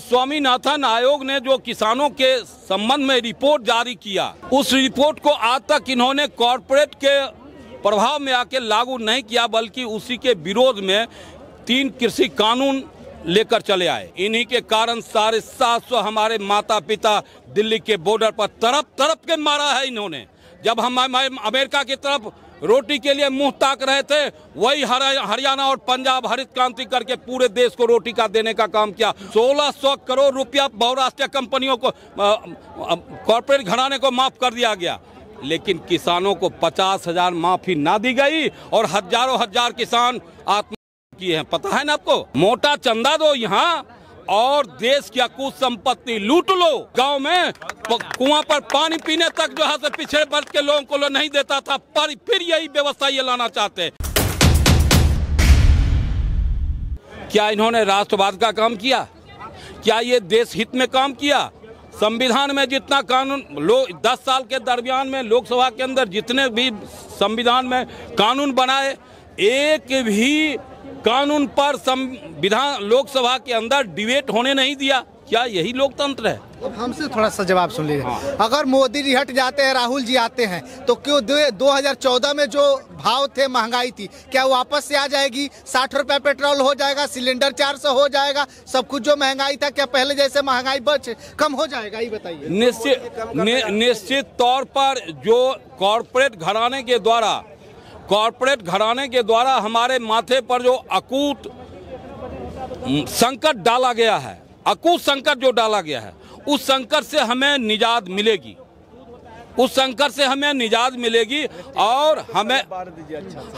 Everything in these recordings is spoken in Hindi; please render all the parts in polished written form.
स्वामीनाथन आयोग ने जो किसानों के संबंध में रिपोर्ट जारी किया, उस रिपोर्ट को आज तक इन्होंने कॉरपोरेट के प्रभाव में आके लागू नहीं किया, बल्कि उसी के विरोध में 3 कृषि कानून लेकर चले आए। इन्हीं के कारण 750 हमारे माता पिता दिल्ली के बॉर्डर पर तड़प तड़प के मारा है इन्होंने। जब हम अमेरिका की तरफ रोटी के लिए मुंह ताक रहे थे, वही हरियाणा और पंजाब हरित क्रांति करके पूरे देश को रोटी का देने का काम किया। 1600 करोड़ रुपया बहुराष्ट्रीय कंपनियों को, कॉर्पोरेट घराने को माफ कर दिया गया, लेकिन किसानों को 50,000 माफी ना दी गई और हजारों हजार किसान आत्महत्या किए हैं। पता है ना आपको, मोटा चंदा दो यहाँ और देश की अकूत संपत्ति लूट लो। गांव में कुआं पर पानी पीने तक जो है पिछड़े वर्ग के लोगों को नहीं देता था, पर फिर यही व्यवस्था ये लाना चाहते हैं। क्या इन्होंने राष्ट्रवाद का काम किया? क्या ये देश हित में काम किया? संविधान में जितना कानून 10 साल के दरमियान में लोकसभा के अंदर जितने भी संविधान में कानून बनाए, एक भी कानून पर संविधान लोकसभा के अंदर डिबेट होने नहीं दिया। क्या यही लोकतंत्र है? अब हमसे थोड़ा सा जवाब सुन लीजिए। हाँ। अगर मोदी जी हट जाते हैं, राहुल जी आते हैं, तो क्यों 2014 में जो भाव थे, महंगाई थी, क्या वापस से आ जाएगी? 60 रुपया पेट्रोल हो जाएगा, सिलेंडर 400 हो जाएगा, सब कुछ जो महंगाई था क्या पहले जैसे महंगाई कम हो जाएगा? ये बताइए। निश्चित तौर पर जो कॉरपोरेट घराने के द्वारा हमारे माथे पर जो अकूत संकट डाला गया है, उस संकट से हमें निजात मिलेगी, और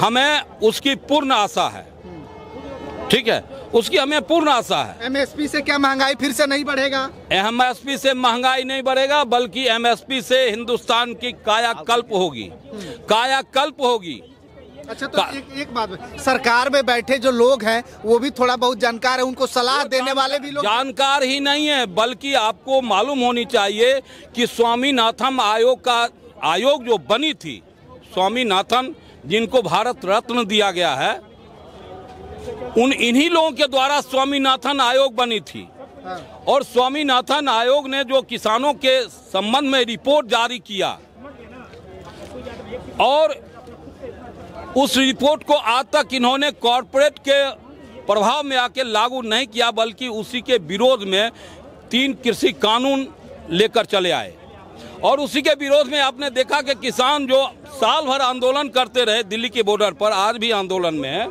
हमें उसकी पूर्ण आशा है। ठीक है, उसकी हमें पूर्ण आशा है। एमएसपी से क्या महंगाई फिर से नहीं बढ़ेगा? एमएसपी से महंगाई नहीं बढ़ेगा, बल्कि एमएसपी से हिंदुस्तान की कायाकल्प होगी, अच्छा, तो एक बात, सरकार में बैठे जो लोग हैं वो भी थोड़ा बहुत जानकार है, उनको सलाह देने वाले भी लोग जानकार ही नहीं है, बल्कि आपको मालूम होनी चाहिए कि स्वामीनाथन आयोग जो बनी थी, स्वामीनाथन जिनको भारत रत्न दिया गया है, इन्हीं लोगों के द्वारा स्वामीनाथन आयोग बनी थी। और स्वामीनाथन आयोग ने जो किसानों के संबंध में रिपोर्ट जारी किया, और उस रिपोर्ट को आज तक इन्होंने कॉरपोरेट के प्रभाव में आके लागू नहीं किया, बल्कि उसी के विरोध में 3 कृषि कानून लेकर चले आए। और उसी के विरोध में आपने देखा कि किसान जो साल भर आंदोलन करते रहे दिल्ली के बॉर्डर पर, आज भी आंदोलन में है।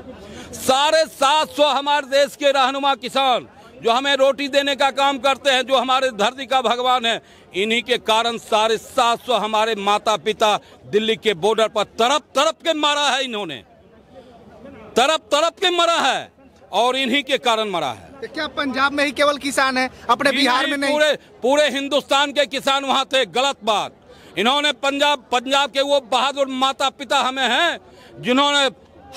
750 हमारे देश के रहनुमा किसान जो हमें रोटी देने का काम करते हैं, जो हमारे धरती का भगवान है, इन्हीं के कारण 750 हमारे माता पिता दिल्ली के बॉर्डर पर तड़प तड़प के मारा है इन्होंने, और इन्हीं के कारण मरा है। क्या पंजाब में ही केवल किसान है? अपने बिहार में नहीं, पूरे हिंदुस्तान के किसान वहाँ थे। गलत बात। इन्होंने पंजाब के वो बहादुर माता पिता हमें हैं, जिन्होंने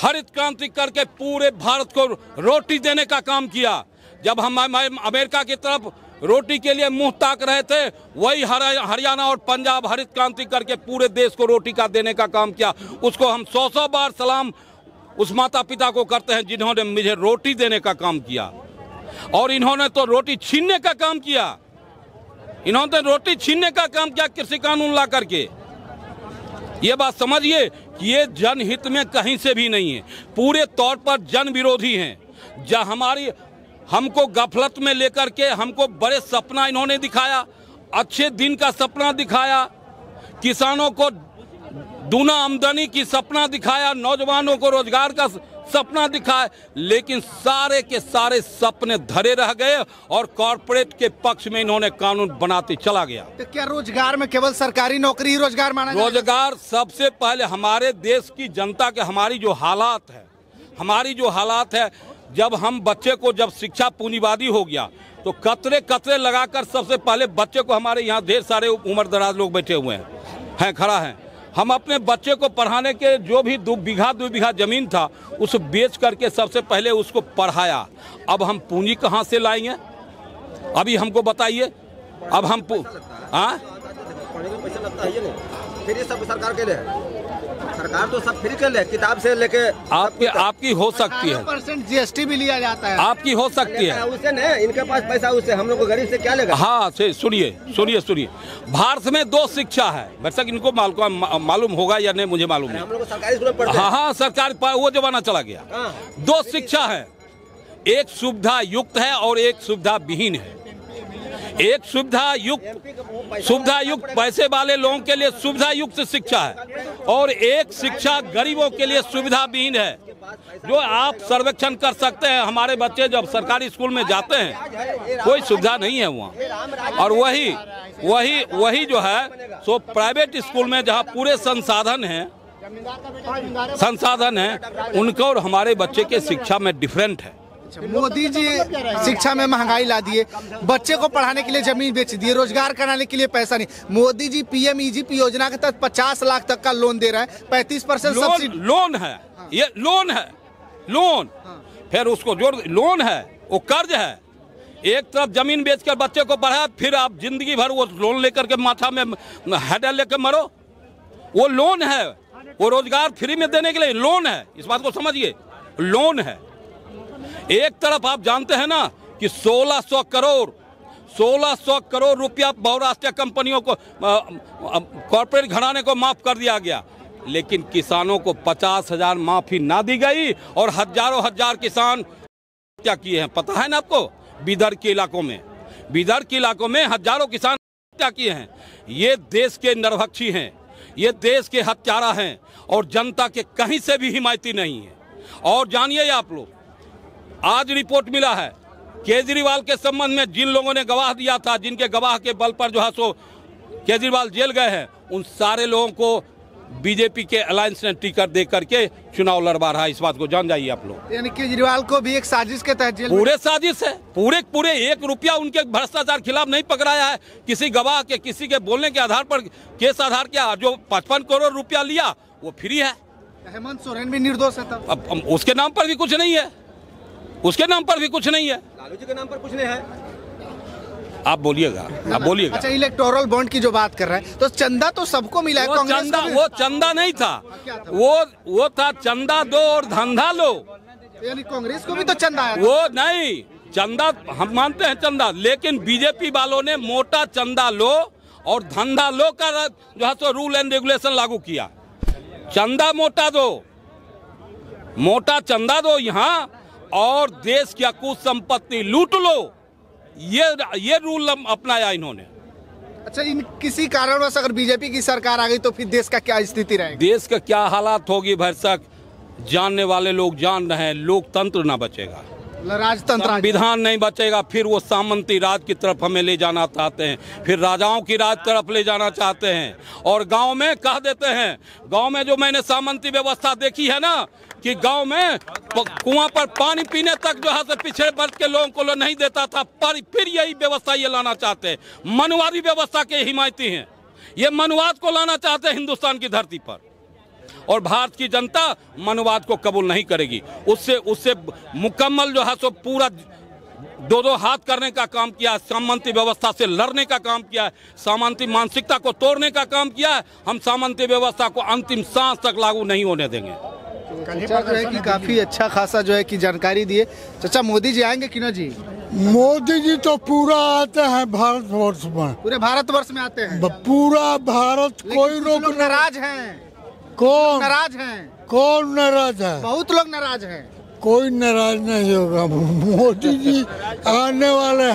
हरित क्रांति करके पूरे भारत को रोटी देने का काम किया। जब हम अमेरिका की तरफ रोटी के लिए मुंह ताक रहे थे, वही हरियाणा और पंजाब हरित क्रांति करके पूरे देश को रोटी का देने का काम किया। उसको हम 100-100 बार सलाम उस माता पिता को करते हैं, जिन्होंने मुझे रोटी देने का काम किया। और इन्होंने तो रोटी छीनने का काम किया, कृषि कानून ला करके। ये बात समझिए कि ये जनहित में कहीं से भी नहीं है, पूरे तौर पर जन विरोधी हैं। जहाँ हमारी हमको गफलत में लेकर के हमको बड़े सपना इन्होंने दिखाया, अच्छे दिन का सपना दिखाया, किसानों को दूना आमदनी की सपना दिखाया, नौजवानों को रोजगार का सपना दिखाया, लेकिन सारे के सारे सपने धरे रह गए और कॉरपोरेट के पक्ष में इन्होंने कानून बनाते चला गया। तो क्या रोजगार में केवल सरकारी नौकरी ही रोजगार माना जाए? रोजगार सबसे पहले हमारे देश की जनता के, हमारी जो हालात है, जब हम बच्चे को, जब शिक्षा पूंजीवादी हो गया, तो कतरे लगाकर सबसे पहले बच्चे को, हमारे यहाँ ढेर सारे उम्रदराज लोग बैठे हुए हैं, खड़ा है। हम अपने बच्चे को पढ़ाने के जो भी 2 बीघा जमीन था, उसे बेच करके सबसे पहले उसको पढ़ाया। अब हम पूंजी कहाँ से लाएंगे? अभी हमको बताइए। अब हम पैसा लगता है, फिर ये सब सरकार के लिए सरकार तो सब फ्री कर ले, किताब से लेके आपकी हो सकती है। 18% GST भी लिया जाता है, आपकी हो सकती है, उसे न इनके पास पैसा, उसे हम लोग को गरीब से क्या लेगा। हाँ सुनिए, भारत में दो शिक्षा है, वैसे इनको मालूम होगा या नहीं मुझे मालूम नहीं, हम लोग सरकारी स्कूल में पढ़ते हैं। हाँ सरकार वो जमाना चला गया। दो शिक्षा है, एक सुविधा युक्त है और एक सुविधा विहीन है। एक सुविधा युक्त पैसे वाले लोगों के लिए सुविधा युक्त शिक्षा है और एक शिक्षा गरीबों के लिए सुविधा विहीन है। जो आप सर्वेक्षण कर सकते हैं, हमारे बच्चे जब सरकारी स्कूल में जाते हैं कोई सुविधा नहीं है वहाँ, और वही जो है सो प्राइवेट स्कूल में जहाँ पूरे संसाधन है उनका और हमारे बच्चे के शिक्षा में डिफरेंट है। मोदी जी शिक्षा में महंगाई ला दिए, बच्चे को पढ़ाने के लिए जमीन बेच दिए, रोजगार कराने के लिए पैसा नहीं। मोदी जी पीएम ईजीपी योजना के तहत 50 लाख तक का लोन दे रहे हैं, 35% सब्सिडी लोन है। ये लोन है, लोन फिर उसको जो लोन है वो कर्ज है। एक तरफ जमीन बेचकर बच्चे को पढ़ाया, फिर आप जिंदगी भर वो लोन लेकर के माथा में हैडल लेकर मरो। वो लोन है, वो रोजगार फ्री में देने के लिए लोन है, इस बात को समझिए, लोन है। एक तरफ आप जानते हैं ना कि 1600 करोड़ रुपया बहुराष्ट्रीय कंपनियों को, कॉर्पोरेट घराने को माफ कर दिया गया, लेकिन किसानों को 50,000 माफी ना दी गई और हजारों किसान क्या किए हैं पता है ना आपको। बिदर के इलाकों में हजारों किसान क्या किए हैं। ये देश के नरभक्षी हैं, ये देश के हत्यारा हैं और जनता के कहीं से भी हिमायती नहीं है। और जानिए आप लोग, आज रिपोर्ट मिला है केजरीवाल के संबंध में, जिन लोगों ने गवाह दिया था, जिनके गवाह के बल पर जो है सो केजरीवाल जेल गए हैं, उन सारे लोगों को बीजेपी के अलायंस ने टिकट दे करके चुनाव लड़वा रहा है। इस बात को जान जाइए आप लोग। यानी केजरीवाल को भी एक साजिश के तहत जेल, पूरे साजिश है, पूरे एक रुपया उनके भ्रष्टाचार खिलाफ नहीं पकड़ाया है। किसी गवाह के, किसी के बोलने के आधार पर केस आधार किया, जो 55 करोड़ रुपया लिया वो फ्री है। हेमंत सोरेन भी निर्दोष है, अब उसके नाम पर भी कुछ नहीं है, उसके नाम पर भी कुछ नहीं है, लालू जी के नाम पर कुछ नहीं है। आप बोलिएगा। अच्छा, इलेक्टोरल बॉन्ड की जो बात कर रहे हैं, तो चंदा तो सबको मिला है, वो चंदा नहीं था, वो था चंदा दो और धंधा लो। यानी कांग्रेस को भी तो चंदा है, वो नहीं चंदा, हम मानते हैं चंदा, लेकिन बीजेपी वालों ने मोटा चंदा लो और धंधा लो का जो है तो रूल एंड रेगुलेशन लागू किया। चंदा मोटा चंदा दो यहाँ और देश की अकूत संपत्ति लूट लो, ये रूल अपनाया इन्होंने। अच्छा, इन किसी कारणवश अगर बीजेपी की सरकार आ गई तो फिर देश का क्या स्थिति रहेगी, देश का क्या हालात होगी, भरसक जानने वाले लोग जान रहे हैं। लोकतंत्र ना बचेगा, राजतंत्र, विधान नहीं बचेगा, फिर वो सामंती राज की तरफ हमें ले जाना चाहते हैं, फिर राजाओं की राज तरफ ले जाना चाहते हैं। और गांव में कह देते हैं, गांव में जो मैंने सामंती व्यवस्था देखी है ना, कि गांव में कुआं पर पानी पीने तक जो है से पिछड़े वर्ग के लोगों को नहीं देता था, पर फिर यही व्यवस्था ये लाना चाहते हैं। मनुवादी व्यवस्था के हिमायती हैं, ये मनुवाद को लाना चाहते हैं हिंदुस्तान की धरती पर, और भारत की जनता मनुवाद को कबूल नहीं करेगी। उससे मुकम्मल जो है सो पूरा 2 हाथ करने का काम किया है, सामंती व्यवस्था से लड़ने का काम किया है, सामंती मानसिकता को तोड़ने का काम किया है। हम सामंती व्यवस्था को अंतिम सांस तक लागू नहीं होने देंगे। चाचा जो है कि काफी अच्छा खासा जो है कि जानकारी दिए। चाचा मोदी जी आएंगे कि ना जी? मोदी जी तो पूरा आते हैं भारतवर्ष में, पूरे भारतवर्ष में आते हैं, पूरा भारत, कोई लोग नाराज है, कौन नाराज है? बहुत लोग नाराज हैं। कोई नाराज नहीं होगा, मोदी जी आने वाले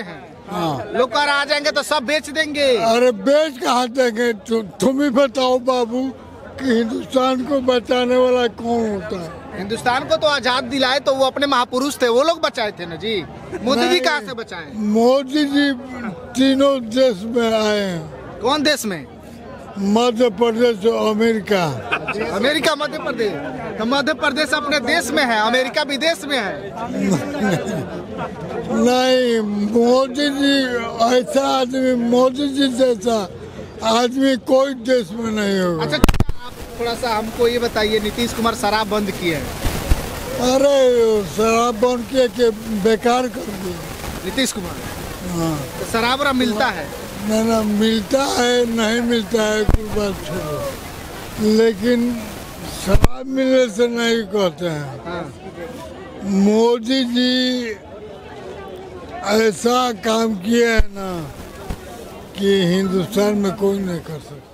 हैं। हाँ, लोग आ जाएंगे तो सब बेच देंगे। अरे बेच कहाँ देंगे, तुम ही बताओ बाबू कि हिंदुस्तान को बचाने वाला कौन होता है। हिंदुस्तान को तो आजाद दिलाए तो वो अपने महापुरुष थे, वो लोग बचाए थे ना जी, मोदी जी कहाँ से बचाए? मोदी जी तीनों देश में आए हैं। कौन देश में? मध्य प्रदेश, अमेरिका मध्य प्रदेश, तो मध्य प्रदेश अपने देश में है, अमेरिका भी देश में है। नहीं, मोदी जी ऐसा आदमी, मोदी जी जैसा आदमी कोई देश में नहीं होगा। अच्छा, आप थोड़ा सा हमको ये बताइए, नीतीश कुमार शराब बंद किए हैं? अरे शराब बंद किए के बेकार कर दिए नीतीश कुमार। हाँ, तो शराब मिलता है ना मिलता है, नहीं मिलता है, कोई बात छोड़ो। लेकिन शराब मिलने से नहीं कहते हैं। मोदी जी ऐसा काम किया है ना कि हिंदुस्तान में कोई नहीं कर सकता।